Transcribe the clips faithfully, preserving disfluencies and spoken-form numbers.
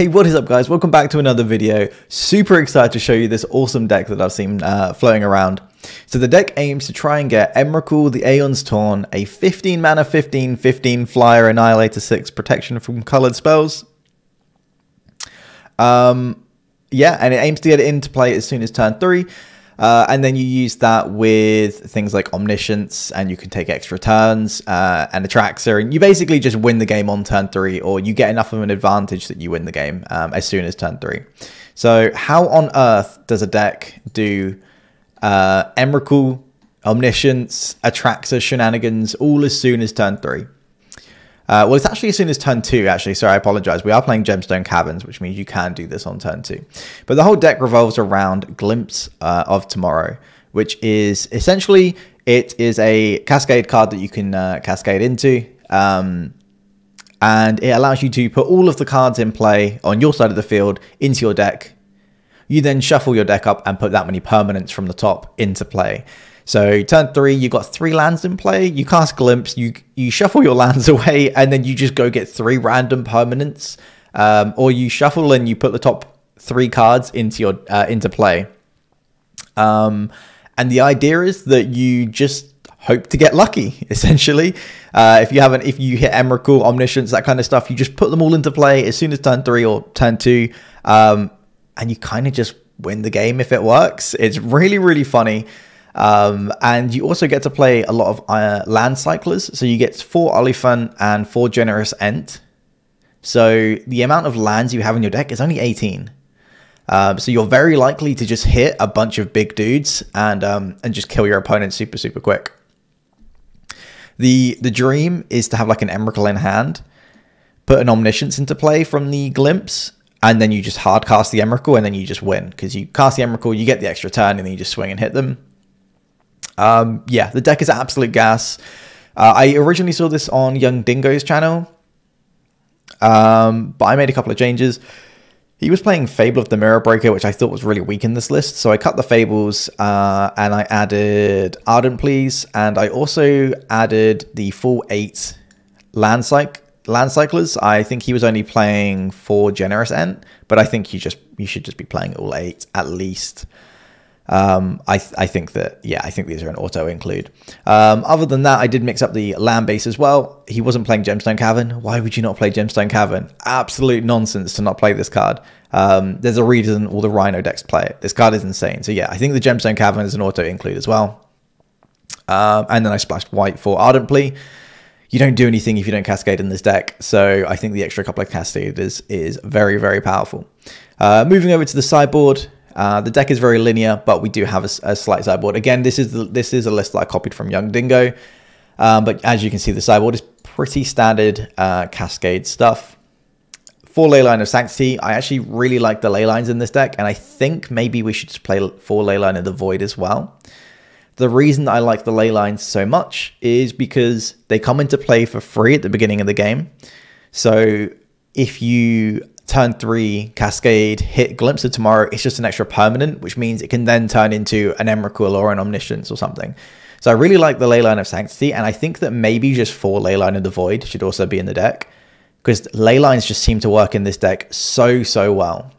Hey, what is up guys? Welcome back to another video. Super excited to show you this awesome deck that I've seen uh, flowing around. So the deck aims to try and get Emrakul the Aeon's Torn, a fifteen mana fifteen fifteen flyer annihilator six protection from colored spells. Um, yeah, and it aims to get it into play as soon as turn three. Uh, and then you use that with things like Omniscience, and you can take extra turns uh, and Atraxa, and you basically just win the game on turn three, or you get enough of an advantage that you win the game um, as soon as turn three. So how on earth does a deck do uh, Emrakul, Omniscience, Atraxa shenanigans all as soon as turn three? Uh, well, it's actually as soon as turn two, actually. Sorry, I apologize. We are playing Gemstone Caverns, which means you can do this on turn two. But the whole deck revolves around Glimpse uh, of Tomorrow, which is essentially, it is a cascade card that you can uh, cascade into. Um, and it allows you to put all of the cards in play on your side of the field into your deck. You then shuffle your deck up and put that many permanents from the top into play. So turn three, you've got three lands in play, you cast Glimpse, you you shuffle your lands away, and then you just go get three random permanents, um, or you shuffle and you put the top three cards into your uh, into play. Um, and the idea is that you just hope to get lucky, essentially. Uh, if you haven't, if you hit Emrakul, Omniscience, that kind of stuff, you just put them all into play as soon as turn three or turn two, um, and you kind of just win the game if it works. It's really, really funny. Um, and you also get to play a lot of uh, land cyclers. So you get four Oliphant and four Generous Ent. So the amount of lands you have in your deck is only eighteen. Um, so you're very likely to just hit a bunch of big dudes and um, and just kill your opponent super, super quick. The, the dream is to have like an Emrakul in hand, put an Omniscience into play from the Glimpse, and then you just hard cast the Emrakul and then you just win. Because you cast the Emrakul, you get the extra turn, and then you just swing and hit them. Um, yeah, the deck is absolute gas. Uh, I originally saw this on Young Dingo's channel, um, but I made a couple of changes. He was playing Fable of the Mirror Breaker, which I thought was really weak in this list, so I cut the Fables, uh, and I added Ardent Plea, and I also added the full eight land, cyc land cyclers. I think he was only playing four Generous Ent, but I think you, just, you should just be playing all eight at least. Um, I, th I think that, yeah, I think these are an auto include. Um, other than that, I did mix up the land base as well. He wasn't playing Gemstone Cavern. Why would you not play Gemstone Cavern? Absolute nonsense to not play this card. Um, there's a reason all the Rhino decks play it. This card is insane. So yeah, I think the Gemstone Cavern is an auto include as well. Um, and then I splashed white for Ardent Plea. You don't do anything if you don't cascade in this deck. So I think the extra couple of cascaders is very, very powerful. Uh, moving over to the sideboard. Uh, the deck is very linear, but we do have a, a slight sideboard. Again, this is the, this is a list that I copied from Young Dingo, um, but as you can see, the sideboard is pretty standard uh, cascade stuff. For Leyline of Sanctity, I actually really like the ley lines in this deck, and I think maybe we should just play for Leyline of the Void as well. The reason I like the ley lines so much is because they come into play for free at the beginning of the game. So if you turn three, cascade, hit Glimpse of Tomorrow, it's just an extra permanent, which means it can then turn into an Emrakul or an Omniscience or something. So I really like the Leyline of Sanctity, and I think that maybe just for Leyline of the Void should also be in the deck, because ley lines just seem to work in this deck so, so well.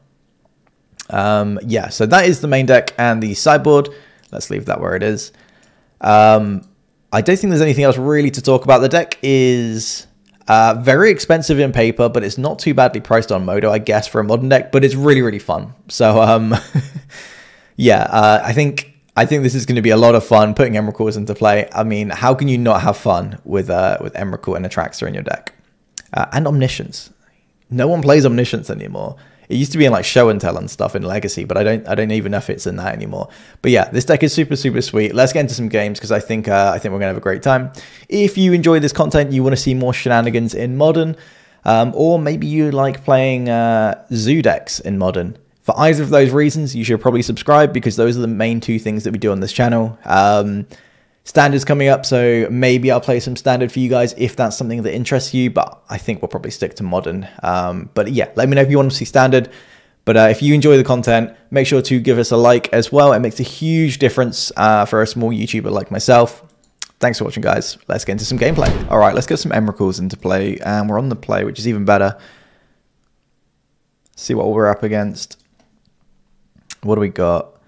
Um, yeah, so that is the main deck and the sideboard. Let's leave that where it is. Um, I don't think there's anything else really to talk about. The deck is... Uh, very expensive in paper, but it's not too badly priced on Modo, I guess, for a modern deck, but it's really, really fun. So, um, yeah, uh, I think I think this is going to be a lot of fun, putting Emrakul into play. I mean, how can you not have fun with, uh, with Emrakul and Atraxa in your deck? Uh, and Omniscience. No one plays Omniscience anymore. It used to be in like show and tell and stuff in Legacy, but I don't I don't even know if it's in that anymore. But yeah, this deck is super, super sweet. Let's get into some games, because I think uh, I think we're gonna have a great time. If you enjoy this content, you want to see more shenanigans in Modern, um, or maybe you like playing uh, zoo decks in Modern. For either of those reasons, you should probably subscribe, because those are the main two things that we do on this channel. Um, Standard's coming up, so maybe I'll play some Standard for you guys if that's something that interests you, but I think we'll probably stick to Modern. Um, but yeah, let me know if you want to see Standard. But uh, if you enjoy the content, make sure to give us a like as well. It makes a huge difference uh, for a small YouTuber like myself. Thanks for watching, guys. Let's get into some gameplay. All right, let's get some Emrakuls into play, and we're on the play, which is even better. see what we're up against. What do we got?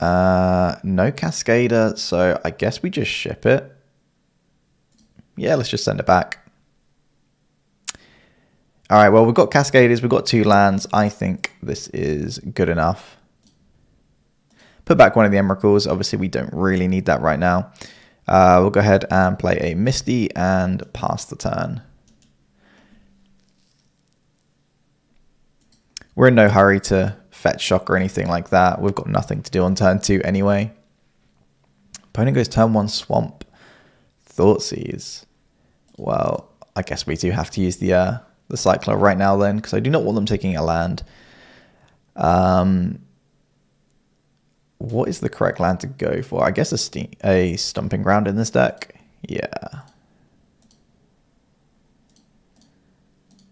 Uh, no Cascader, so I guess we just ship it. Yeah, let's just send it back. All right, well, we've got Cascaders, we've got two lands. I think this is good enough. Put back one of the Emrakuls. Obviously, we don't really need that right now. Uh, we'll go ahead and play a Misty and pass the turn. We're in no hurry to fetch shock or anything like that. We've got nothing to do on turn two anyway. Opponent goes turn one swamp. Thoughtseize. Well, I guess we do have to use the uh, the Cycler right now then, because I do not want them taking a land. Um, what is the correct land to go for? I guess a, a Stomping Ground in this deck. Yeah.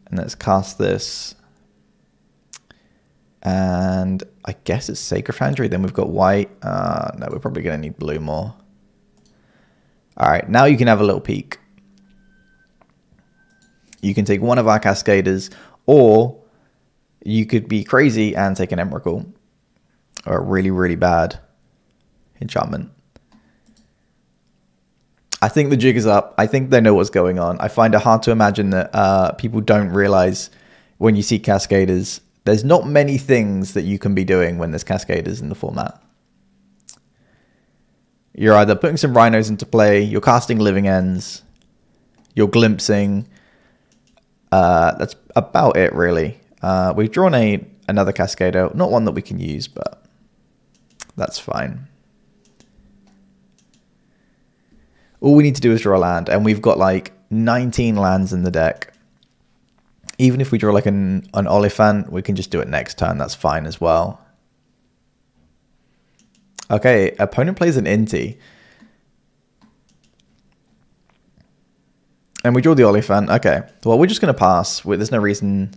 And let's cast this. And I guess it's Sacred Foundry. Then we've got white. Uh, no, we're probably going to need blue more. All right, now you can have a little peek. You can take one of our Cascaders, or you could be crazy and take an Emrakul, or a really, really bad enchantment. I think the jig is up. I think they know what's going on. I find it hard to imagine that uh, people don't realize when you see Cascaders, there's not many things that you can be doing when there's Cascaders in the format. You're either putting some Rhinos into play, you're casting Living Ends, you're glimpsing. Uh, that's about it, really. Uh, we've drawn a another Cascado. Not one that we can use, but that's fine. All we need to do is draw a land, and we've got like nineteen lands in the deck. Even if we draw like an, an Oliphant, we can just do it next turn. That's fine as well. Okay, opponent plays an Inti. And we draw the Oliphant. Okay, well, we're just going to pass. There's no reason.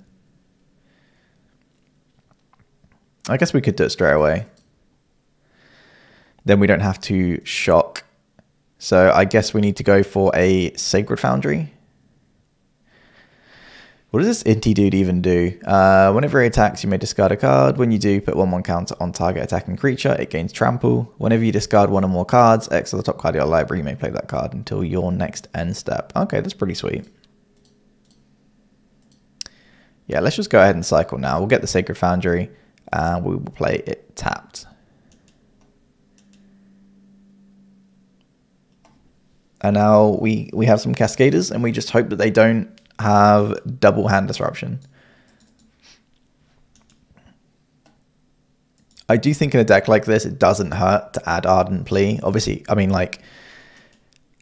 I guess we could do it straight away. Then we don't have to shock. So I guess we need to go for a Sacred Foundry. What does this Inti dude even do? Uh, whenever he attacks, you may discard a card. When you do, put one one counter on target attacking creature. It gains trample. Whenever you discard one or more cards, exile the top card of your library. You may play that card until your next end step. Okay, that's pretty sweet. Yeah, let's just go ahead and cycle now. We'll get the Sacred Foundry, and we will play it tapped. And now we, we have some Cascaders, and we just hope that they don't have double hand disruption. I do think in a deck like this, it doesn't hurt to add Ardent Plea. Obviously, I mean, like,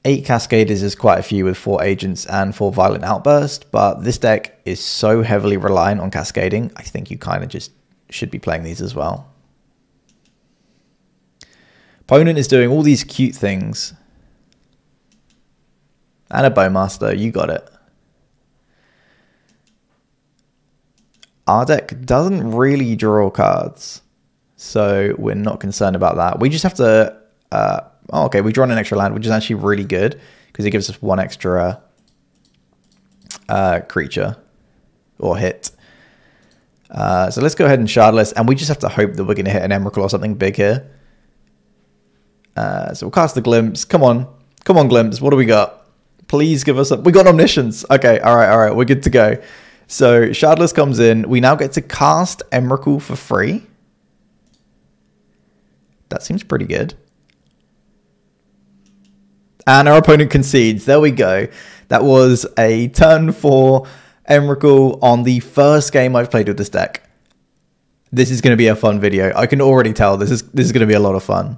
eight Cascaders is quite a few with four Agents and four Violent Outburst, but this deck is so heavily reliant on cascading, I think you kind of just should be playing these as well. Opponent is doing all these cute things. And a Bowmaster, you got it. Our deck doesn't really draw cards, so we're not concerned about that. We just have to, uh, oh, okay, we've drawn an extra land, which is actually really good because it gives us one extra uh, creature or hit. Uh, so let's go ahead and Shardless, and we just have to hope that we're going to hit an Emrakul or something big here. Uh, so we'll cast the Glimpse. Come on. Come on, Glimpse. What do we got? Please give us a... We got Omniscience. Okay, all right, all right. We're good to go. So Shardless comes in. We now get to cast Emrakul for free. That seems pretty good. And our opponent concedes. There we go. That was a turn four Emrakul on the first game I've played with this deck. This is going to be a fun video. I can already tell this is this is going to be a lot of fun.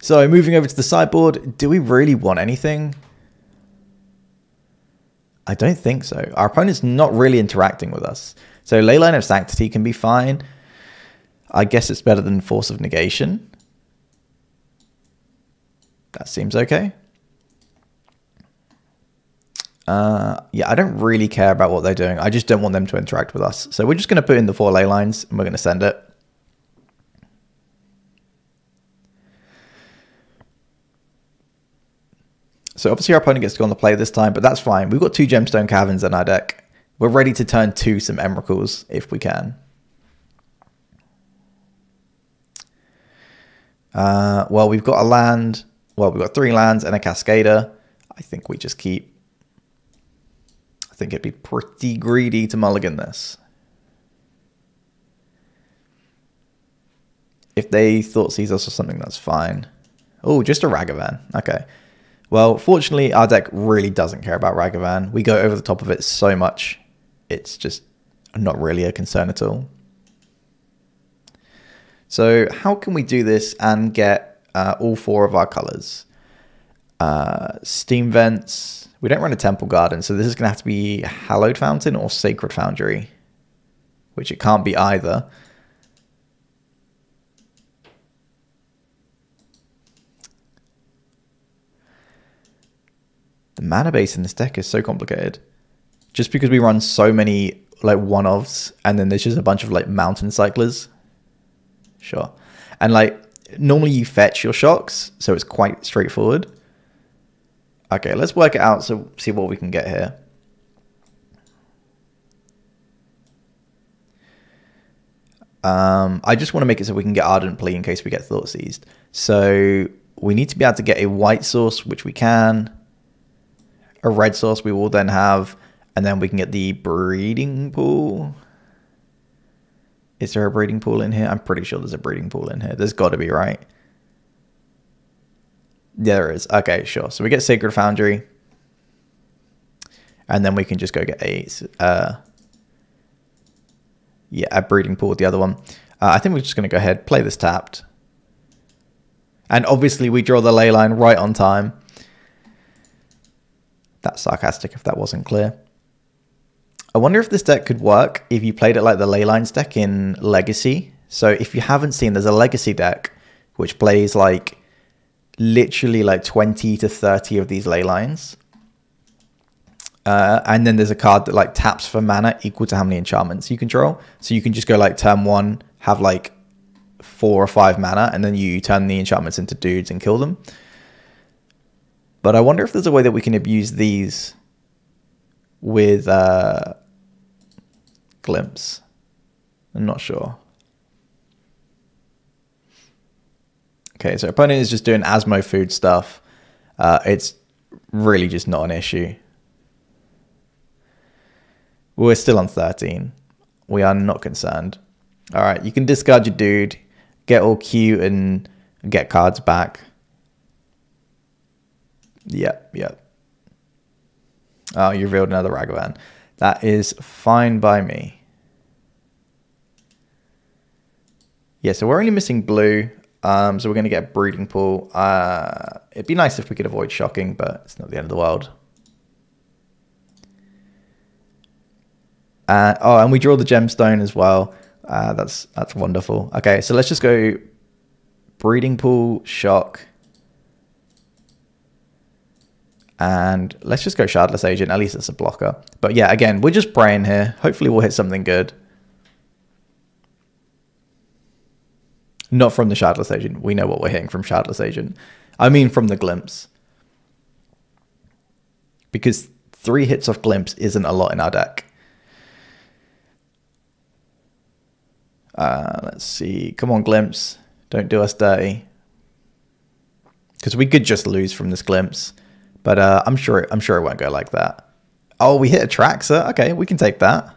So moving over to the sideboard, do we really want anything? I don't think so. Our opponent's not really interacting with us. So Leyline of Sanctity can be fine. I guess it's better than Force of Negation. That seems okay. Uh, yeah, I don't really care about what they're doing. I just don't want them to interact with us. So we're just going to put in the four ley lines and we're going to send it. So obviously our opponent gets to go on the play this time, but that's fine. We've got two Gemstone Caverns in our deck. We're ready to turn to some Emrakuls if we can. Uh, well, we've got a land. Well, we've got three lands and a Cascader. I think we just keep. I think it'd be pretty greedy to mulligan this. If they thought sees us or something, that's fine. Oh, just a Ragavan. Okay. Well, fortunately, our deck really doesn't care about Ragavan. We go over the top of it so much. It's just not really a concern at all. So how can we do this and get uh, all four of our colors? Uh, Steam Vents. We don't run a Temple Garden, so this is going to have to be Hallowed Fountain or Sacred Foundry, which it can't be either. The mana base in this deck is so complicated. Just because we run so many like one-offs, and then there's just a bunch of like mountain cyclers. Sure. And like normally you fetch your shocks, so it's quite straightforward. Okay, let's work it out, so see what we can get here. Um, I just want to make it so we can get Ardent Plea in case we get Thought Seized. So we need to be able to get a white source, which we can. A red source we will then have, and then we can get the breeding pool. Is there a breeding pool in here? I'm pretty sure there's a breeding pool in here. There's got to be, right? Yeah, there is. Okay, sure. So we get Sacred Foundry. And then we can just go get a, uh, yeah, a breeding pool with the other one. Uh, I think we're just going to go ahead, play this tapped. And obviously we draw the ley line right on time. That's sarcastic if that wasn't clear. I wonder if this deck could work if you played it like the Leylines deck in Legacy. So if you haven't seen, there's a Legacy deck which plays like literally like twenty to thirty of these Leylines. Uh, and then there's a card that like taps for mana equal to how many enchantments you control. So you can just go like turn one, have like four or five mana, and then you turn the enchantments into dudes and kill them. But I wonder if there's a way that we can abuse these with uh, Glimpse. I'm not sure. Okay, so opponent is just doing Asmo food stuff. Uh, it's really just not an issue. We're still on thirteen. We are not concerned. All right, you can discard your dude, get all cute and get cards back. Yep, yep. Oh, you revealed another Ragavan. That is fine by me. Yeah, so we're only missing blue. Um, so we're going to get Breeding Pool. Uh, it'd be nice if we could avoid shocking, but it's not the end of the world. Uh, oh, and we draw the Gemstone as well. Uh, that's, that's wonderful. Okay, so let's just go Breeding Pool, shock. And let's just go Shardless Agent. At least it's a blocker. But yeah, again, we're just praying here. Hopefully we'll hit something good. Not from the Shardless Agent. We know what we're hitting from Shardless Agent. I mean from the Glimpse. Because three hits off Glimpse isn't a lot in our deck. Uh, let's see. Come on, Glimpse. Don't do us dirty. Because we could just lose from this Glimpse. But uh, I'm sure I'm sure it won't go like that. Oh, we hit Atraxa. Okay, we can take that.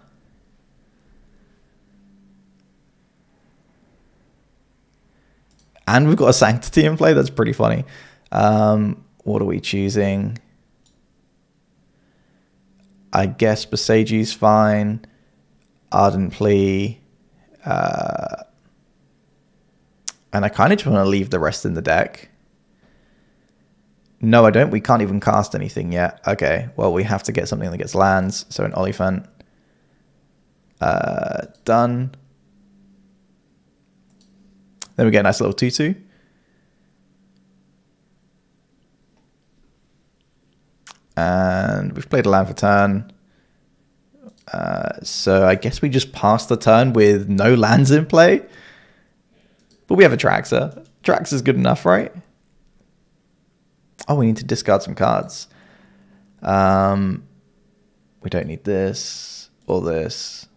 And we've got a Sanctity in play. That's pretty funny. Um, what are we choosing? I guess Boseiju's fine. Ardent Plea. Uh, and I kind of just want to leave the rest in the deck. No, I don't. We can't even cast anything yet. Okay, well, we have to get something that gets lands. So an Oliphant. Uh, done. Then we get a nice little two two. And we've played a land for turn. Uh, so I guess we just passed the turn with no lands in play. But we have a Atraxa. Atraxa's good enough, right? Oh, we need to discard some cards. Um, we don't need this. or this.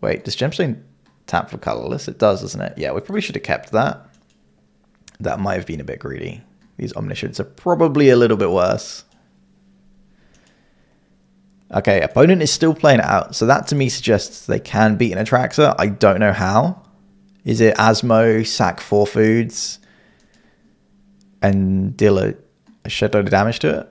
Wait, does Gemstone tap for colorless? It does, doesn't it? Yeah, we probably should have kept that. That might have been a bit greedy. These Omniscience are probably a little bit worse. Okay, opponent is still playing it out. So that to me suggests they can beat an Atraxa. I don't know how. Is it Asmo, sack four foods, and deal a, a shitload of damage to it?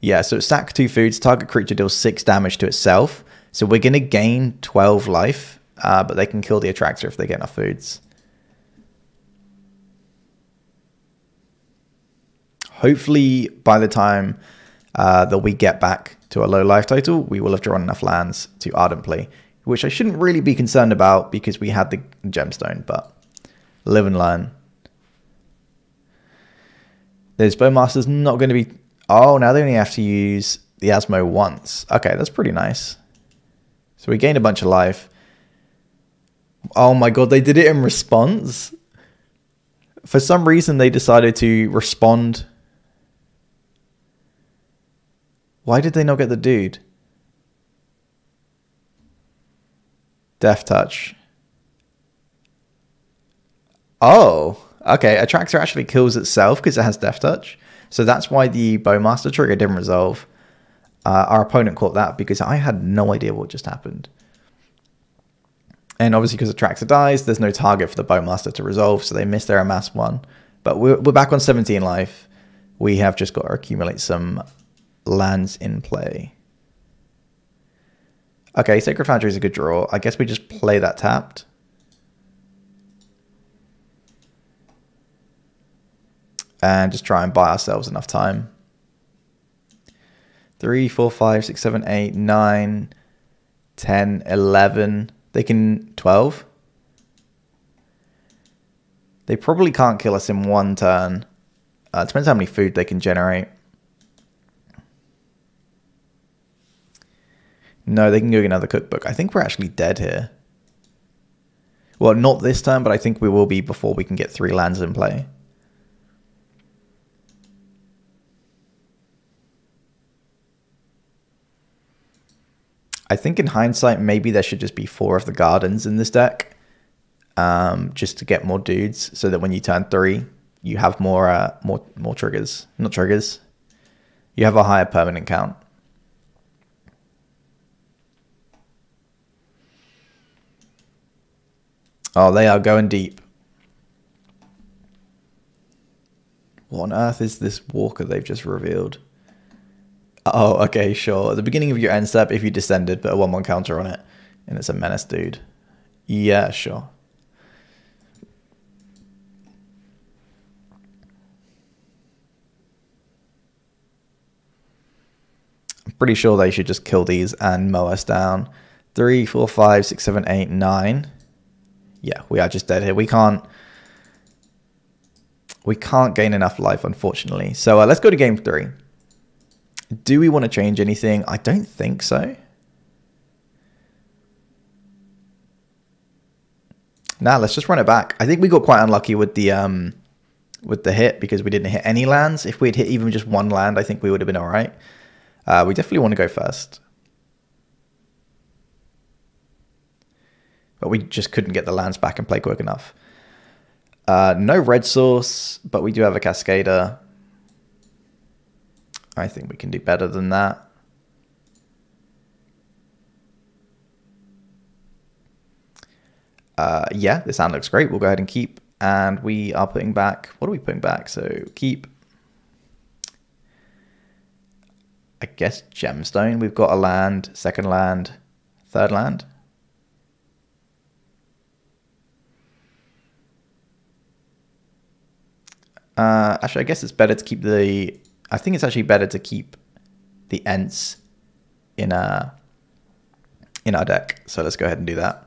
Yeah, so sack two foods, target creature deals six damage to itself. So we're going to gain twelve life, uh, but they can kill the Atraxa if they get enough foods. Hopefully by the time uh, that we get back to a low life total, we will have drawn enough lands to Ardent Plea, which I shouldn't really be concerned about because we had the gemstone, but live and learn. This Bowmaster's not going to be... Oh, now they only have to use the Asmo once. Okay, that's pretty nice. So we gained a bunch of life. Oh my god, they did it in response? For some reason, they decided to respond... Why did they not get the dude? Death touch. Oh, okay. Atraxa actually kills itself because it has death touch. So that's why the Bowmaster trigger didn't resolve. Uh, our opponent caught that because I had no idea what just happened. And obviously because Atraxa dies, there's no target for the Bowmaster to resolve. So they missed their amass one. But we're, we're back on seventeen life. We have just got to accumulate some... lands in play. Okay, Sacred Foundry is a good draw. I guess we just play that tapped. And just try and buy ourselves enough time. Three, four, five, six, seven, eight, nine, ten, eleven. They can twelve. They probably can't kill us in one turn. Uh, it depends how many food they can generate. No, they can go get another cookbook. I think we're actually dead here. Well, not this turn, but I think we will be before we can get three lands in play. I think in hindsight, maybe there should just be four of the gardens in this deck. Um, just to get more dudes, so that when you turn three, you have more, uh, more, more triggers. Not triggers. You have a higher permanent count. Oh, they are going deep. What on earth is this walker they've just revealed? Oh, okay, sure. At the beginning of your end step, if you descended, put a one one counter on it. And it's a menace, dude. Yeah, sure. I'm pretty sure they should just kill these and mow us down. Three, four, five, six, seven, eight, nine. Yeah, we are just dead here. We can't, we can't gain enough life, unfortunately. So uh, let's go to game three. Do we want to change anything? I don't think so. Nah, let's just run it back. I think we got quite unlucky with the um, with the hit because we didn't hit any lands. If we'd hit even just one land, I think we would have been all right. Uh, we definitely want to go first. But we just couldn't get the lands back and play quick enough. Uh, no red source, but we do have a Cascader. I think we can do better than that. Uh, yeah, this hand looks great. We'll go ahead and keep. And we are putting back... What are we putting back? So keep. I guess Gemstone. We've got a land, second land, third land. Uh, actually, I guess it's better to keep the... I think it's actually better to keep the Ents in our, in our deck. So let's go ahead and do that.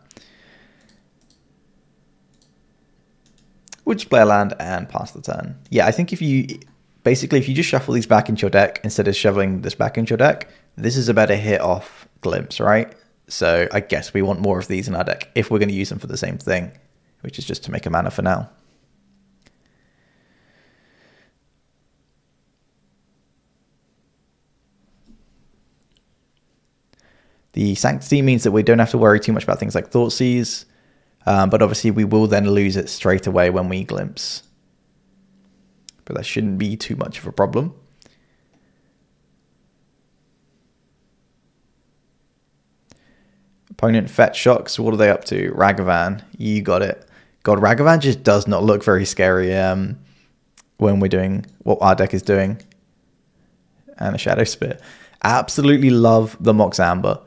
We'll just play a land and pass the turn. Yeah, I think if you... Basically, if you just shuffle these back into your deck instead of shoveling this back into your deck, this is a better hit off Glimpse, right? So I guess we want more of these in our deck if we're going to use them for the same thing, which is just to make a mana for now. The Sanctity means that we don't have to worry too much about things like Thoughtseize, um, but obviously we will then lose it straight away when we Glimpse. But that shouldn't be too much of a problem. Opponent fetch shocks. What are they up to? Ragavan. You got it. God, Ragavan just does not look very scary um, when we're doing what our deck is doing. And a Shadowspear. Absolutely love the Mox Amber.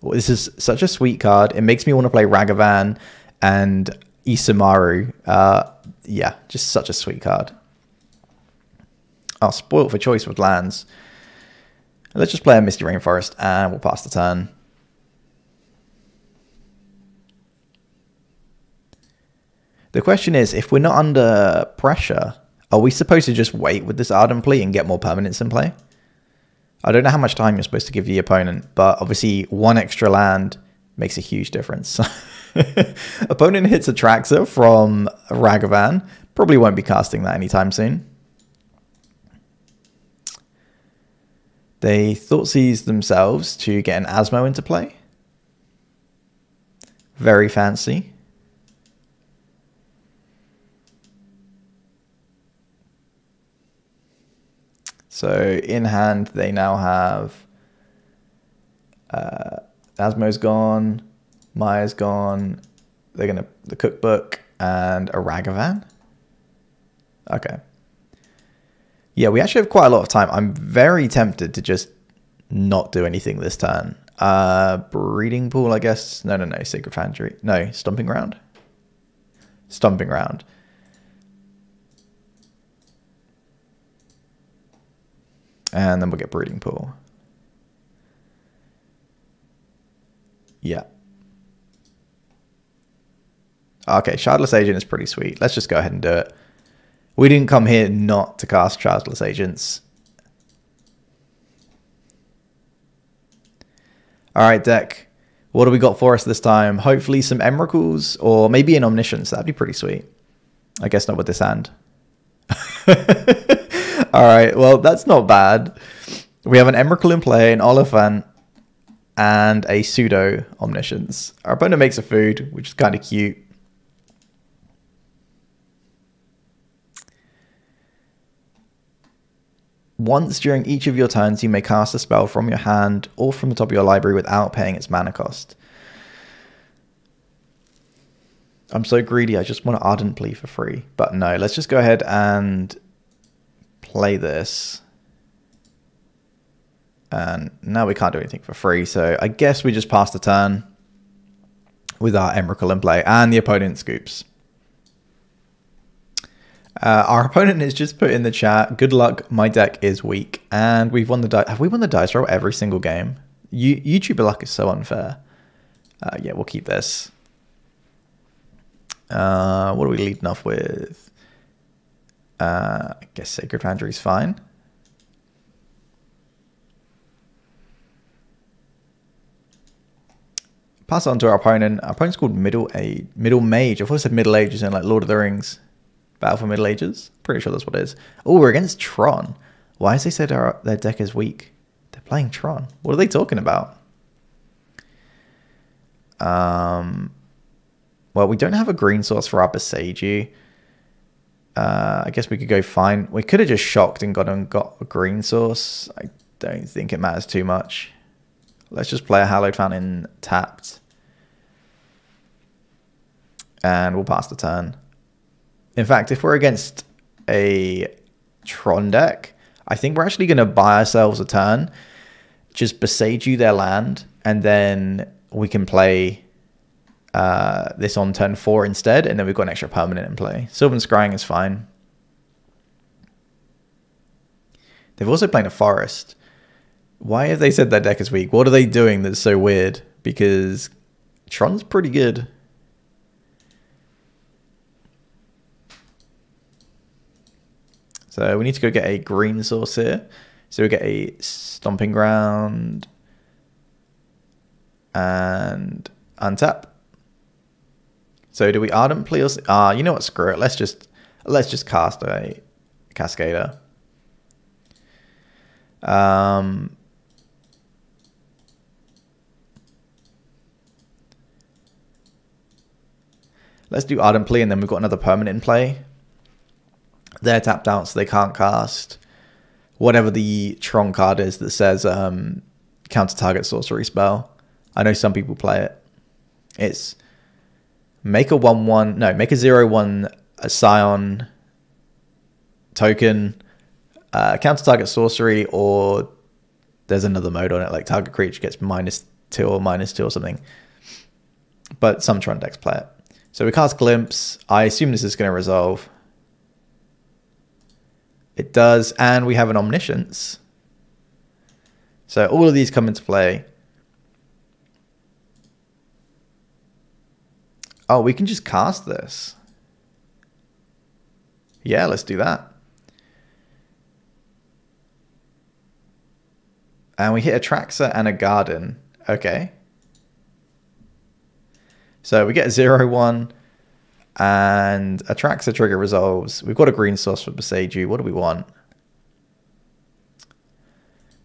This is such a sweet card. It makes me want to play Ragavan and Isamaru. Uh, yeah, just such a sweet card. I'll spoil for choice with lands. Let's just play a Misty Rainforest and we'll pass the turn. The question is, if we're not under pressure, are we supposed to just wait with this Ardent Plea and get more permanents in play? I don't know how much time you're supposed to give the opponent, but obviously one extra land makes a huge difference. Opponent hits Atraxa from Ragavan. Probably won't be casting that anytime soon. They Thoughtseize themselves to get an Asmo into play. Very fancy. So in hand, they now have uh, Asmo's gone, Maya's gone. They're gonna the cookbook and a Ragavan. Okay. Yeah, we actually have quite a lot of time. I'm very tempted to just not do anything this turn. Uh, breeding pool, I guess. No, no, no. Sacred Foundry. No, stomping ground. Stomping ground. And then we'll get Breeding Pool. Yeah. Okay, Shardless Agent is pretty sweet. Let's just go ahead and do it. We didn't come here not to cast Shardless Agents. Alright, deck. What do we got for us this time? Hopefully some Emrakuls or maybe an Omniscience. That'd be pretty sweet. I guess not with this hand. All right, well, that's not bad. We have an Emrakul in play, an Oliphant, and a pseudo Omniscience. Our opponent makes a food, which is kind of cute. Once during each of your turns, you may cast a spell from your hand or from the top of your library without paying its mana cost. I'm so greedy, I just want to Ardent Plea for free. But no, let's just go ahead and play this. And now we can't do anything for free, so I guess we just pass the turn with our Emrakul in play, and the opponent scoops. Uh, our opponent has just put in the chat, good luck, my deck is weak, and we've won the dice. Have we won the dice roll every single game? You YouTuber luck is so unfair. Uh, yeah, we'll keep this. Uh, what are we leading off with? Uh, I guess Sacred Foundry is fine. Pass it on to our opponent. Our opponent's called Middle Age. Middle Mage. I've always said Middle Ages in like Lord of the Rings. Battle for Middle Ages. Pretty sure that's what it is. Oh, we're against Tron. Why has they said our, their deck is weak? They're playing Tron. What are they talking about? Um, well, we don't have a green source for our Boseiju. Uh, I guess we could go fine. We could have just shocked and got and got a green source. I don't think it matters too much. Let's just play a Hallowed Fountain tapped. And we'll pass the turn. In fact, if we're against a Tron deck, I think we're actually going to buy ourselves a turn. Just Boseiju their land. And then we can play... Uh, this on turn four instead, and then we've got an extra permanent in play. Sylvan Scrying is fine. They've also played a Forest. Why have they said their deck is weak? What are they doing that's so weird? Because Tron's pretty good. So we need to go get a green source here. So we get a Stomping Ground and untap. So do we Ardent Plea? Ah, uh, you know what? Screw it. Let's just let's just cast a Cascader. Um, Let's do Ardent Plea, and then we've got another permanent in play. They're tapped out, so they can't cast whatever the Tron card is that says um, counter target sorcery spell. I know some people play it. It's make a one one no make a zero one a Scion token, uh, counter target sorcery, or there's another mode on it like target creature gets minus two or minus two or something. But some Tron decks play it. So we cast Glimpse. I assume this is going to resolve. It does, and we have an Omniscience. So all of these come into play. Oh, we can just cast this. Yeah, let's do that. And we hit a Atraxa and a Garden. Okay. So we get a zero one. And Atraxa trigger resolves. We've got a green source for Boseiju. What do we want?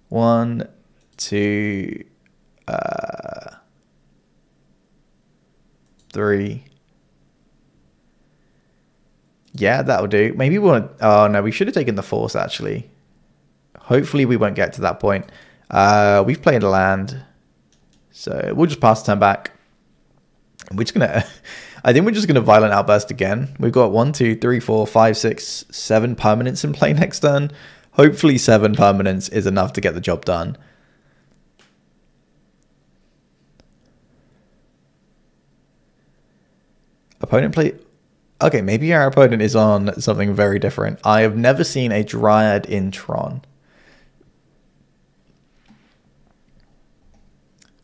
One, two, uh, three. Yeah, that'll do. Maybe we want... Oh, no, we should have taken the force, actually. Hopefully we won't get to that point. Uh, we've played a land. So we'll just pass the turn back. We're just going to... I think we're just going to Violent Outburst again. We've got one, two, three, four, five, six, seven permanents in play next turn. Hopefully seven permanents is enough to get the job done. Opponent play... Okay, maybe our opponent is on something very different. I have never seen a Dryad in Tron.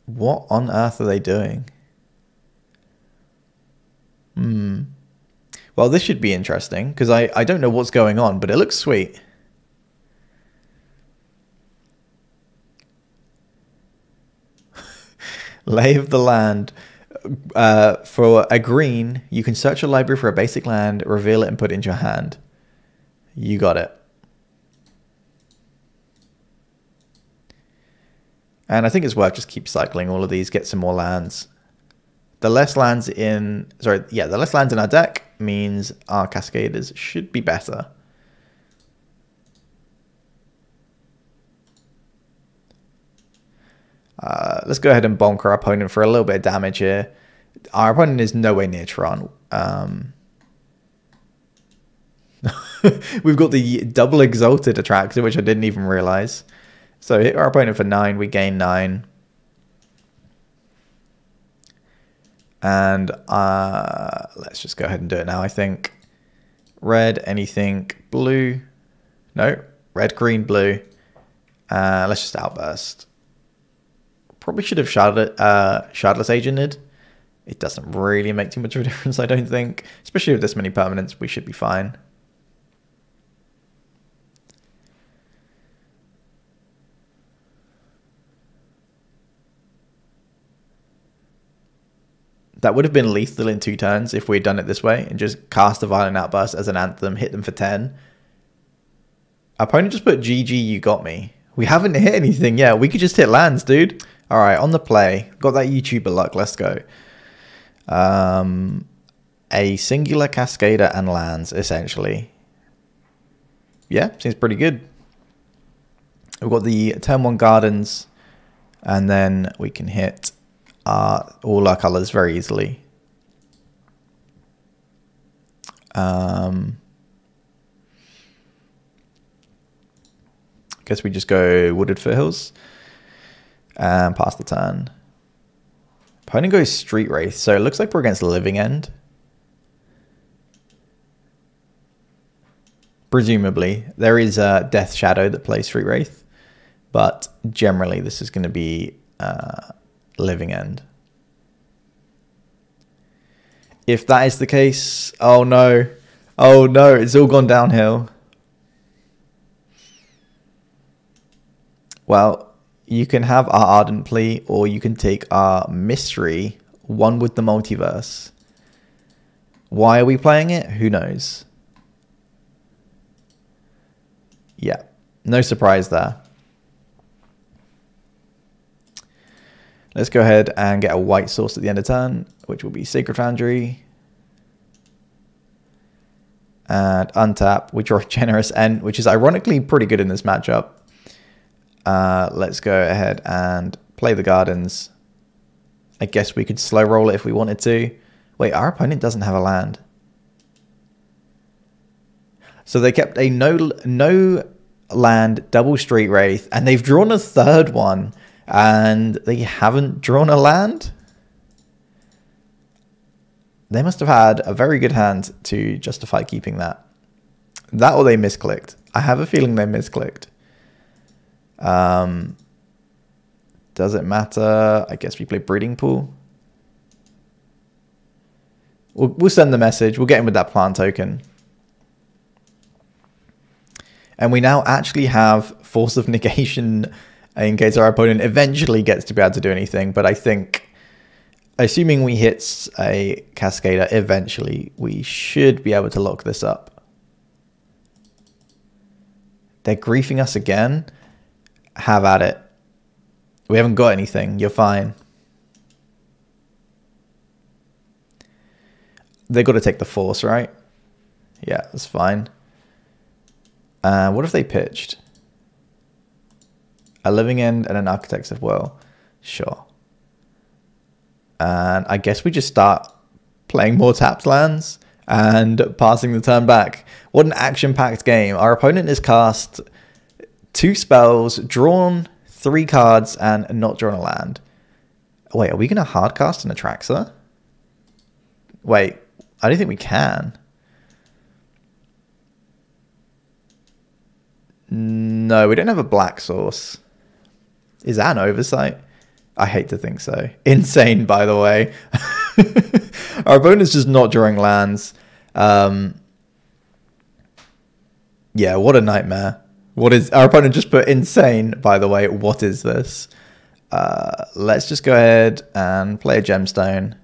What on earth are they doing? Hmm. Well, this should be interesting, because I, I don't know what's going on, but it looks sweet. Lay of the Land. Uh, for a green, you can search your library for a basic land, reveal it, and put it into your hand. You got it. And I think it's worth just keep cycling all of these, get some more lands. The less lands in, sorry, yeah, the less lands in our deck means our Cascaders should be better. Uh, let's go ahead and bonk our opponent for a little bit of damage here. Our opponent is nowhere near Tron. Um, we've got the double Exalted Atraxa, which I didn't even realize. So hit our opponent for nine, we gain nine. And uh, let's just go ahead and do it now, I think. Red, anything, blue. No, red, green, blue. Uh, let's just outburst. Probably should have shard uh, Shardless Agented. It doesn't really make too much of a difference, I don't think. Especially with this many permanents, we should be fine. That would have been lethal in two turns if we had done it this way and just cast a Violent Outburst as an anthem, hit them for ten. Opponent just put G G, you got me. We haven't hit anything yet. We could just hit lands, dude. All right, on the play. Got that YouTuber luck. Let's go. Um, a singular Cascader and lands, essentially. Yeah, seems pretty good. We've got the turn one Gardens, and then we can hit... Uh, all our colors very easily. Um, I guess we just go Wooded Foothills and pass the turn. Opponent goes Street Wraith, so it looks like we're against Living End. Presumably. There is a Death Shadow that plays Street Wraith, but generally this is going to be... Uh, Living End. If that is the case, oh no, oh no, it's all gone downhill. Well, you can have our Ardent Plea, or you can take our Mystery, one with the Multiverse. Why are we playing it? Who knows? Yeah, no surprise there. Let's go ahead and get a white source at the end of turn, which will be Sacred Foundry. and untap. We draw Generous Ent, which is ironically pretty good in this matchup. Uh, let's go ahead and play the Gardens. I guess we could slow roll it if we wanted to. Wait, our opponent doesn't have a land. So they kept a no no land double Street Wraith, and they've drawn a third one, and they haven't drawn a land. They must have had a very good hand to justify keeping that. That or they misclicked. I have a feeling they misclicked. Um, does it matter? I guess we play Breeding Pool. We'll, we'll send the message. We'll get in with that plant token. And we now actually have Force of Negation in case our opponent eventually gets to be able to do anything. But I think, assuming we hit a Cascader eventually, we should be able to lock this up. They're griefing us again. Have at it. We haven't got anything. You're fine. They've got to take the Force, right? Yeah, that's fine. Uh, what if they pitched? A Living End and an Architect of Will. Sure. And I guess we just start playing more tapped lands and passing the turn back. What an action-packed game. Our opponent has cast two spells, drawn three cards, and not drawn a land. Wait, are we going to hard cast an Atraxa? Wait, I don't think we can. No, we don't have a black source. Is that an oversight? I hate to think so. Insane, by the way. Our opponent's just not drawing lands. Um, yeah, what a nightmare. What is our opponent just put insane, by the way. What is this? Uh, let's just go ahead and play a Gemstone.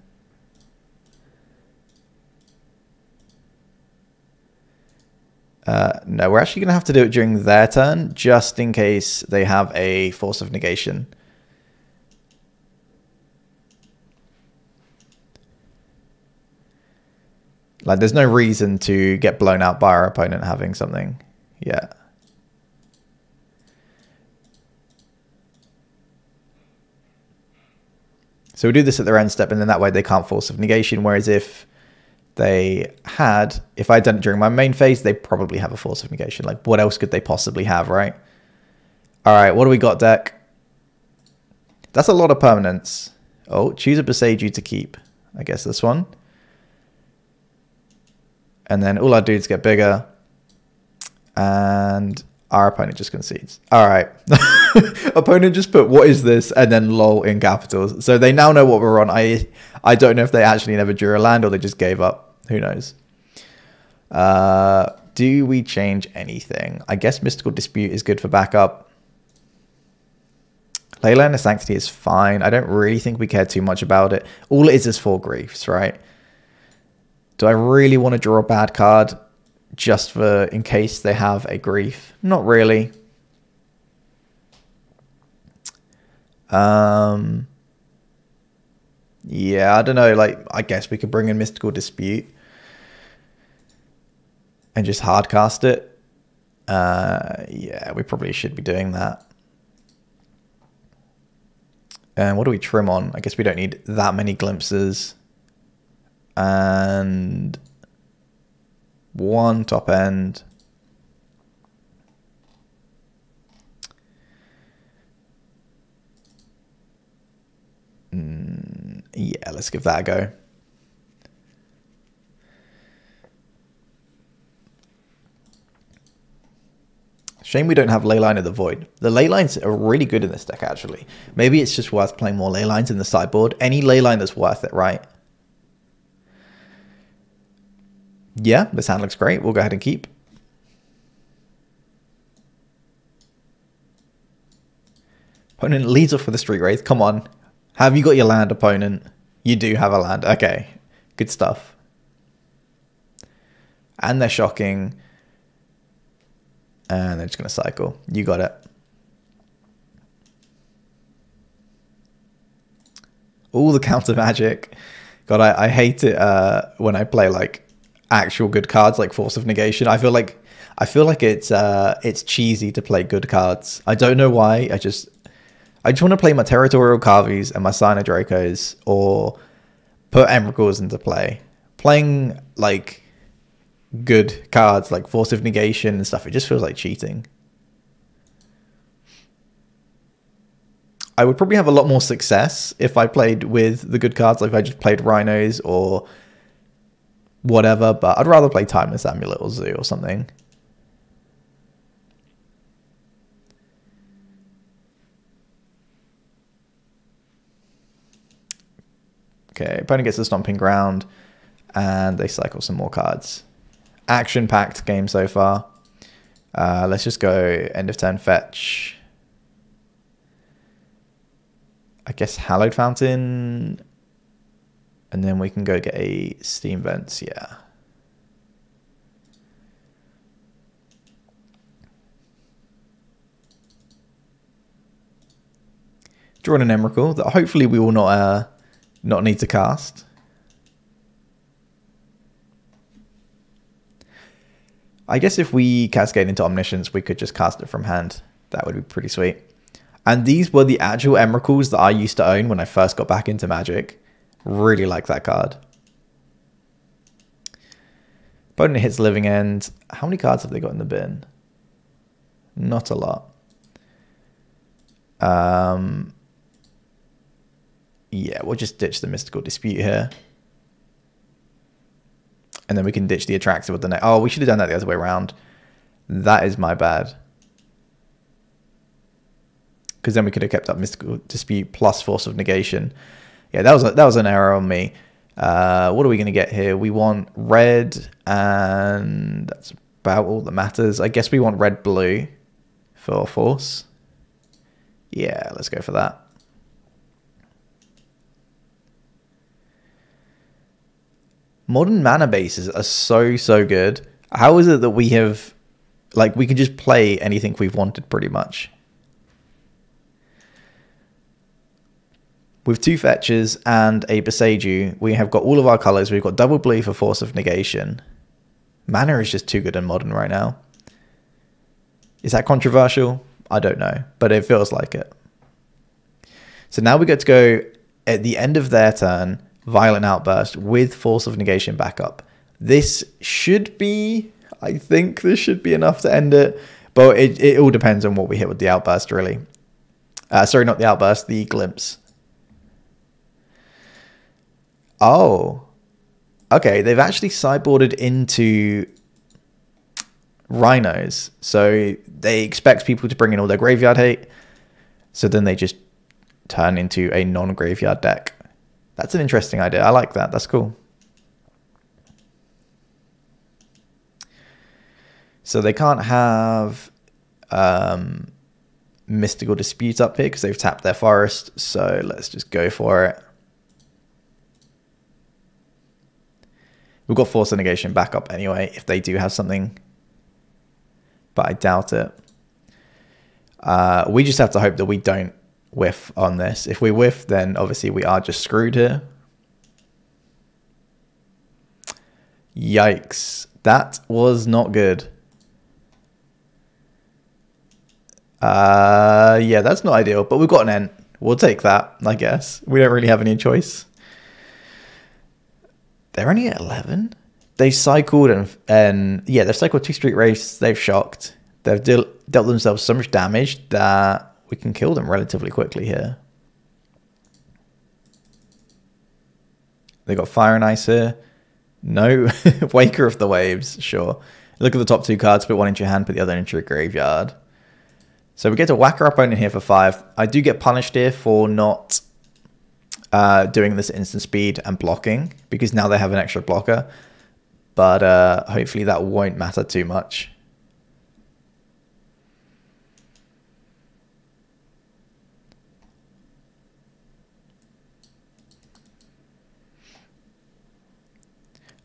Uh, no, we're actually going to have to do it during their turn, just in case they have a Force of Negation. Like, there's no reason to get blown out by our opponent having something. Yeah. So we do this at their end step, and then that way they can't Force of Negation, whereas if they had, if I'd done it during my main phase, they probably have a Force of Negation. Like, what else could they possibly have, right? All right, what do we got, deck? That's a lot of permanents. Oh, choose a Boseiju to keep. I guess this one. And then all our dudes get bigger. And our opponent just concedes. All right. Opponent just put, what is this? And then lol in capitals. So they now know what we're on. I I don't know if they actually never drew a land or they just gave up. Who knows? Uh, do we change anything? I guess Mystical Dispute is good for backup. Leyline of Sanctity is fine. I don't really think we care too much about it. All it is is four griefs, right? Do I really want to draw a bad card just for in case they have a grief? Not really. Um, yeah, I don't know. Like, I guess we could bring in Mystical Dispute and just hardcast it. Uh, yeah, we probably should be doing that. And what do we trim on? I guess we don't need that many glimpses. And one top end. Mm, yeah, let's give that a go. Shame we don't have Leyline of the Void. The Leylines are really good in this deck, actually. Maybe it's just worth playing more Leylines in the sideboard. Any Leyline that's worth it, right? Yeah, this hand looks great. We'll go ahead and keep. Opponent leads off with a Street Wraith. Come on. Have you got your land, opponent? You do have a land. Okay. Good stuff. And they're shocking. And they're just going to cycle. You got it. All the counter magic. God, I, I hate it uh, when I play like actual good cards like Force of Negation. I feel like I feel like it's uh it's cheesy to play good cards. I don't know why. I just I just want to play my Territorial Kavus and my Sinodrakos, or put Emrakuls into play. Playing like good cards like Force of Negation and stuff, it just feels like cheating. I would probably have a lot more success if I played with the good cards, like if I just played Rhinos or whatever, but I'd rather play Timeless Amulet or Zoo or something. Okay, opponent gets the Stomping Ground, and they cycle some more cards. Action-packed game so far. Uh, let's just go end of turn fetch. I guess Hallowed Fountain, and then we can go get a Steam Vents, yeah. Drawing an Emrakul that hopefully we will not uh, not need to cast. I guess if we cascade into Omniscience, we could just cast it from hand. That would be pretty sweet. And these were the actual Emrakuls that I used to own when I first got back into Magic. Really like that card. Opponent hits Living End. How many cards have they got in the bin? Not a lot. Um, yeah, we'll just ditch the Mystical Dispute here. And then we can ditch the Atraxa with the next. Oh, we should have done that the other way around. That is my bad. Because then we could have kept up Mystical Dispute plus Force of Negation. Yeah, that was a, that was an error on me. Uh, what are we going to get here? We want red, and that's about all that matters. I guess we want red blue for Force. Yeah, let's go for that. Modern mana bases are so so good. How is it that we have, like, we can just play anything we've wanted pretty much? With two fetches and a Boseiju, we have got all of our colors. We've got double blue for Force of Negation. Mana is just too good in Modern right now. Is that controversial? I don't know, but it feels like it. So now we get to go at the end of their turn, Violent Outburst with Force of Negation backup. This should be, I think this should be enough to end it, but it, it all depends on what we hit with the Outburst, really. Uh, sorry, not the Outburst, the Glimpse. Oh, okay. They've actually sideboarded into Rhinos. So they expect people to bring in all their graveyard hate. So then they just turn into a non-graveyard deck. That's an interesting idea. I like that. That's cool. So they can't have um, Mystical Dispute up here because they've tapped their forest. So let's just go for it. We've got Force of Negation back up anyway, if they do have something. But I doubt it. Uh, we just have to hope that we don't whiff on this. If we whiff, then obviously we are just screwed here. Yikes. That was not good. Uh, yeah, that's not ideal. But we've got an Ent. We'll take that, I guess. We don't really have any choice. They're only at eleven. They cycled and, and yeah, they've cycled two Street Wraiths. They've shocked. They've deal, dealt themselves so much damage that we can kill them relatively quickly here. They got Fire and Ice here. No. Waker of the Waves, sure. Look at the top two cards. Put one into your hand, put the other into your graveyard. So we get to whack our opponent here for five. I do get punished here for not... Uh, doing this instant speed and blocking, because now they have an extra blocker, but uh, hopefully that won't matter too much.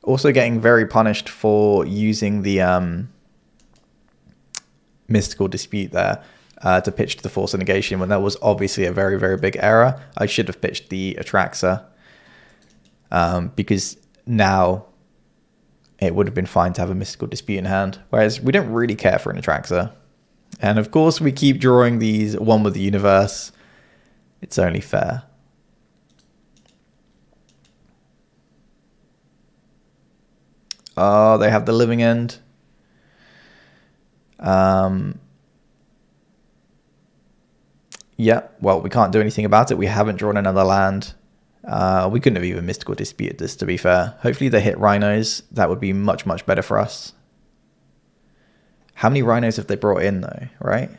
Also getting very punished for using the um, Mystical Dispute there. Uh, to pitch the Force of Negation when that was obviously a very, very big error. I should have pitched the Atraxa um, because now it would have been fine to have a Mystical Dispute in hand, whereas we don't really care for an Atraxa. And of course we keep drawing these one with the universe. It's only fair. Oh, they have the Living End. Um, yeah, well, we can't do anything about it. We haven't drawn another land. Uh, we couldn't have even Mystical Disputed this, to be fair. Hopefully they hit Rhinos. That would be much, much better for us. How many Rhinos have they brought in, though, right?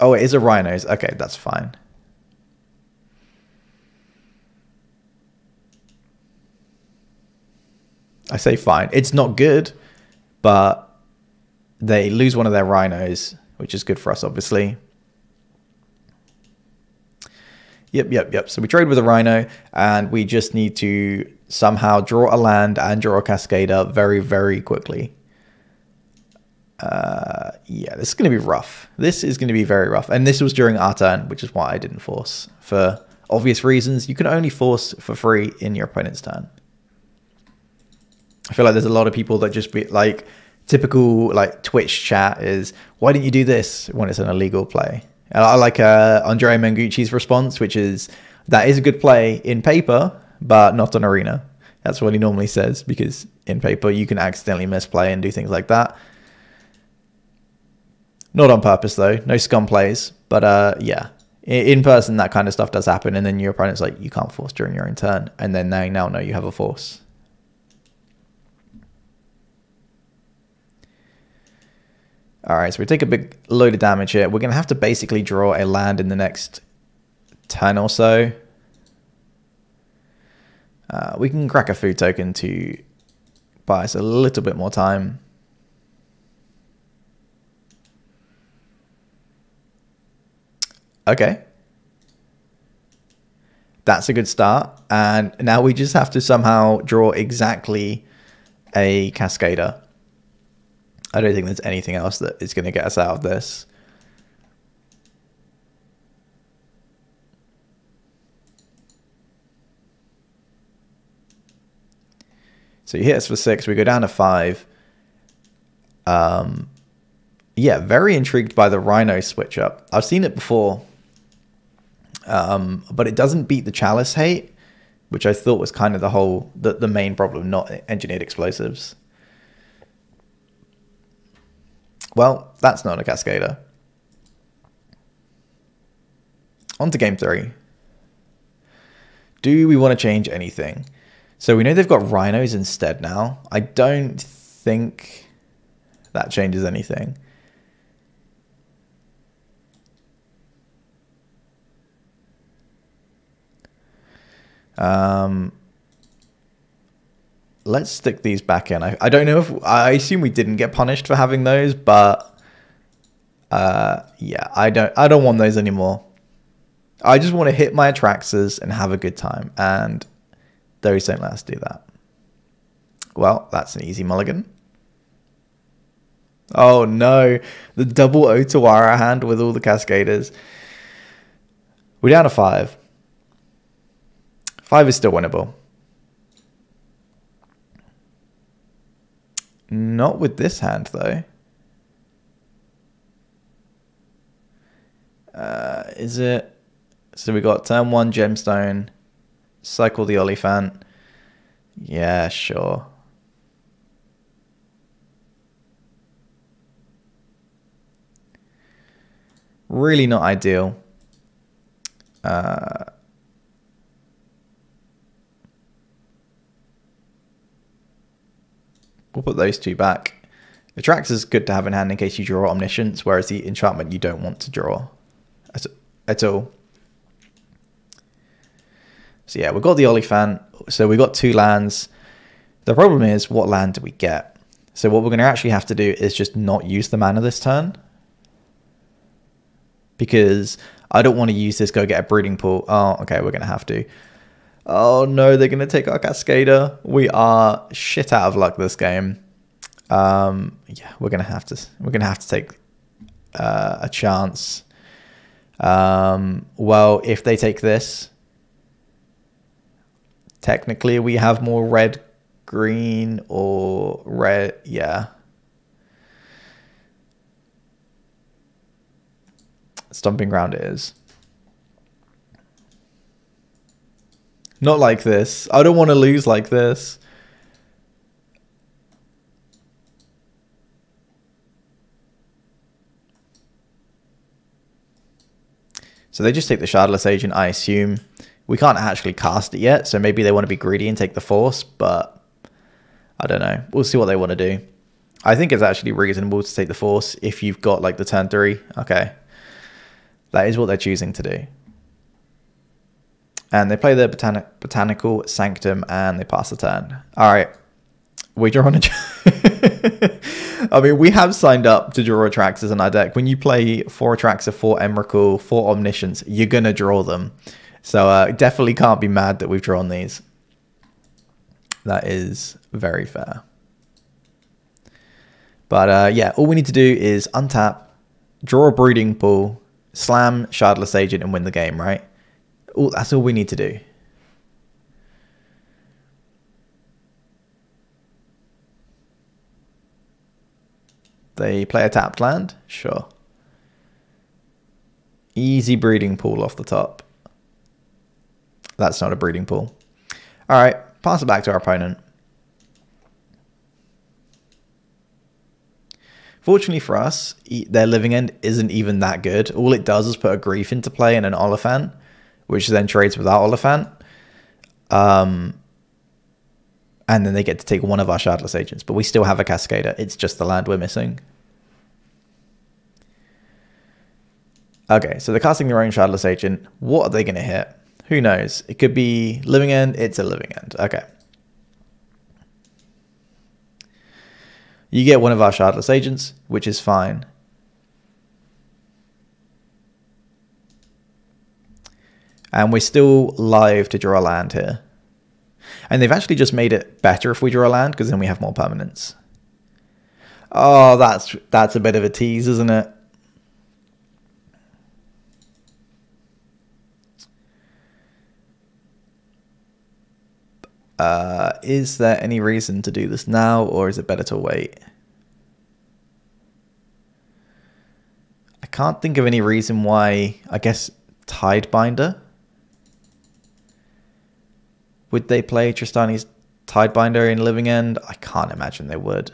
Oh, it is a Rhinos. Okay, that's fine. I say fine. It's not good, but they lose one of their Rhinos, which is good for us, obviously. Yep, yep, yep. So we trade with a Rhino, and we just need to somehow draw a land and draw a Cascade up very, very quickly. Uh, yeah, this is going to be rough. This is going to be very rough. And this was during our turn, which is why I didn't force. For obvious reasons, you can only force for free in your opponent's turn. I feel like there's a lot of people that just be like, typical like Twitch chat is, why didn't you do this when it's an illegal play? And I like uh, Andrea Mengucci's response, which is, that is a good play in paper, but not on Arena. That's what he normally says, because in paper you can accidentally misplay and do things like that. Not on purpose though, no scum plays, but uh, yeah. In person that kind of stuff does happen, and then your opponent's like, you can't force during your own turn, and then they now know you have a force. All right, so we take a big load of damage here. We're going to have to basically draw a land in the next turn or so. Uh, we can crack a food token to buy us a little bit more time. Okay. That's a good start. And now we just have to somehow draw exactly a Cascader. I don't think there's anything else that is going to get us out of this. So you hit us for six, we go down to five. Um, yeah, very intrigued by the Rhino switch up. I've seen it before, um, but it doesn't beat the Chalice Hate, which I thought was kind of the whole, the, the main problem, not Engineered Explosives. Well, that's not a Cascader. On to game three. Do we want to change anything? So we know they've got Rhinos instead now. I don't think that changes anything. Um... Let's stick these back in. I, I don't know if... I assume we didn't get punished for having those, but... Uh, yeah, I don't I don't want those anymore. I just want to hit my Atraxas and have a good time. And those don't let us do that. Well, that's an easy mulligan. Oh no, the double Otawara hand with all the Cascaders. We're down to five. Five is still winnable. Not with this hand, though. Uh, is it? So we got turn one, Gemstone. Cycle the Oliphant. Yeah, sure. Really not ideal. Uh... We'll put those two back. Atraxa is good to have in hand in case you draw Omniscience, whereas the enchantment you don't want to draw at, at all. So yeah, we've got the Oliphant. So we've got two lands. The problem is, what land do we get? So what we're going to actually have to do is just not use the mana this turn. Because I don't want to use this, go get a Brooding Pool. Oh, okay, we're going to have to. Oh no, they're going to take our Cascader. We are shit out of luck this game. Um, yeah, we're going to have to we're going to have to take uh, a chance. Um, well, if they take this, Technically, we have more red, green, or red, yeah. Stomping ground it is. Not like this. I don't want to lose like this. So they just take the Shardless Agent, I assume. We can't actually cast it yet, so maybe they want to be greedy and take the Force, but I don't know. We'll see what they want to do. I think it's actually reasonable to take the Force if you've got like the turn three. Okay. That is what they're choosing to do. And they play their botani Botanical Sanctum and they pass the turn. All right. We draw on a... I mean, we have signed up to draw Atraxas in our deck. When you play four Atraxa, four Emrakul, four Omniscience, you're going to draw them. So uh, definitely can't be mad that we've drawn these. That is very fair. But uh, yeah, all we need to do is untap, draw a Brooding Pool, slam Shardless Agent and win the game, right? All, that's all we need to do. They play a tapped land? Sure. Easy Breeding Pool off the top. That's not a Breeding Pool. All right, pass it back to our opponent. Fortunately for us, their Living End isn't even that good. All it does is put a Grief into play and an Oliphant, which then trades with our Oliphant. Um... And then they get to take one of our Shardless Agents. But we still have a Cascader. It's just the land we're missing. Okay, so they're casting their own Shardless Agent. What are they going to hit? Who knows? It could be Living End. It's a Living End. Okay. You get one of our Shardless Agents, which is fine. And we're still live to draw a land here. And they've actually just made it better if we draw a land, because then we have more permanents. Oh, that's that's a bit of a tease, isn't it? Uh, is there any reason to do this now, or is it better to wait? I can't think of any reason why, I guess, Tidebinder? Would they play Tristani's Tidebinder in Living End? I can't imagine they would.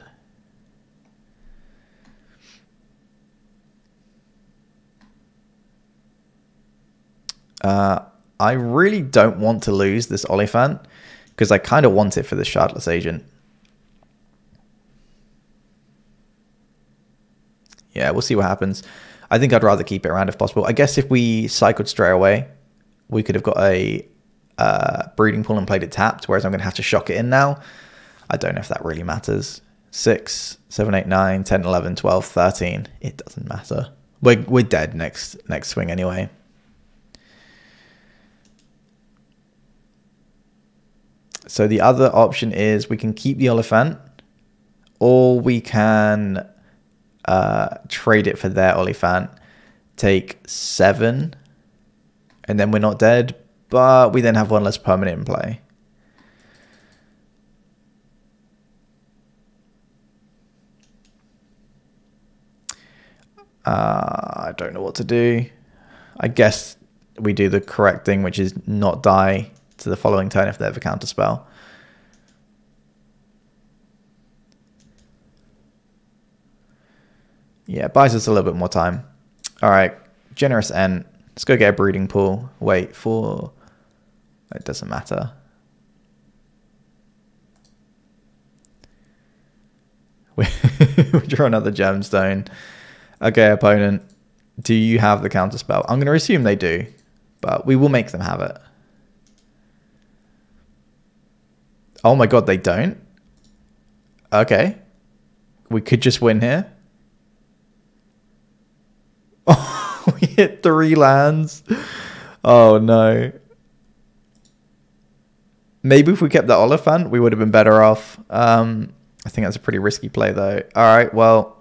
Uh, I really don't want to lose this Oliphant because I kind of want it for the Shardless Agent. Yeah, we'll see what happens. I think I'd rather keep it around if possible. I guess if we cycled straight away, we could have got a... Uh, Breeding Pool and played it tapped, whereas I'm going to have to shock it in now. I don't know if that really matters. six, seven, eight, nine, ten, eleven, twelve, thirteen. It doesn't matter. We're, we're dead next, next swing anyway. So the other option is we can keep the Oliphant, or we can uh, trade it for their Oliphant, take seven, and then we're not dead. But we then have one less permanent in play. Uh, I don't know what to do. I guess we do the correct thing, which is not die to the following turn if they have a counterspell. Yeah, it buys us a little bit more time. All right, Generous Ent. Let's go get a Breeding Pool. Wait for... It doesn't matter. We draw another Gemstone. Okay, opponent. Do you have the counterspell? I'm going to assume they do, but we will make them have it. Oh my god, they don't? Okay. We could just win here. Oh, we hit three lands. Oh no. Maybe if we kept that Oliphant, we would have been better off. Um, I think that's a pretty risky play, though. All right, well,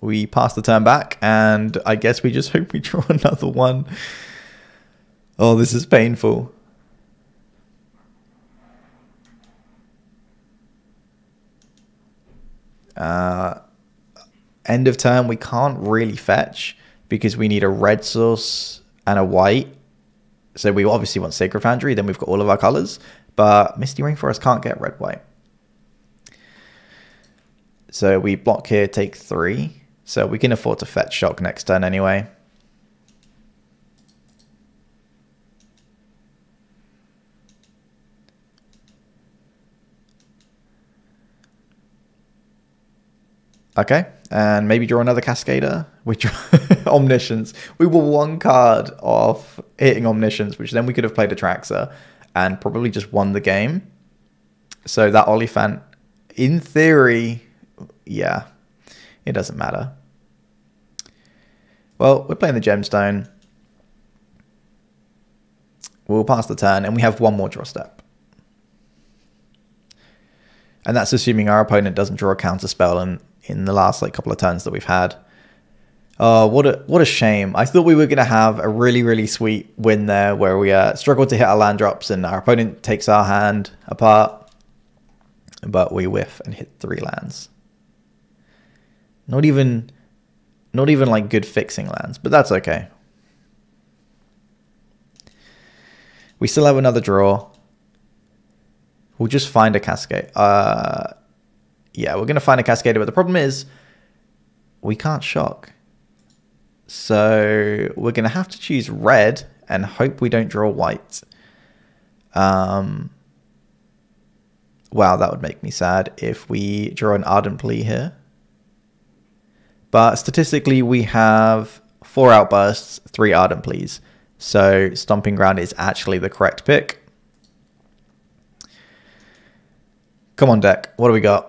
we pass the turn back, and I guess we just hope we draw another one. Oh, this is painful. Uh, end of turn, we can't really fetch because we need a red source and a white. So we obviously want Sacred Foundry, then we've got all of our colors, but Misty Rainforest can't get red, white. So we block here, take three. So we can afford to fetch Shock next turn anyway. Okay, and maybe draw another Cascader. We draw Omniscience. We were one card off hitting Omniscience, which then we could have played Atraxa and probably just won the game. So that Oliphant, in theory, yeah, it doesn't matter. Well, we're playing the Gemstone. We'll pass the turn, and we have one more draw step. And that's assuming our opponent doesn't draw a counter spell and in the last like couple of turns that we've had. Oh, what a what a shame. I thought we were gonna have a really, really sweet win there where we uh, struggled to hit our land drops and our opponent takes our hand apart, but we whiff and hit three lands. Not even not even like good fixing lands, but that's okay. We still have another draw. We'll just find a cascade. Uh Yeah, we're going to find a Cascader, but the problem is we can't shock. So we're going to have to choose red and hope we don't draw white. Um, wow, that would make me sad if we draw an Ardent Plea here. But statistically, we have four Outbursts, three Ardent Pleas. So Stomping Ground is actually the correct pick. Come on, deck. What do we got?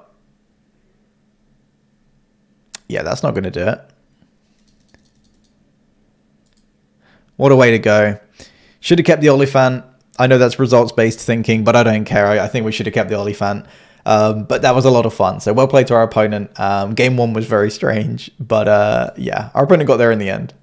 Yeah, that's not going to do it. What a way to go. Should have kept the Oliphant. I know that's results-based thinking, but I don't care. I, I think we should have kept the Oliphant. Um, but that was a lot of fun. So well played to our opponent. Um, game one was very strange. But uh, yeah, our opponent got there in the end.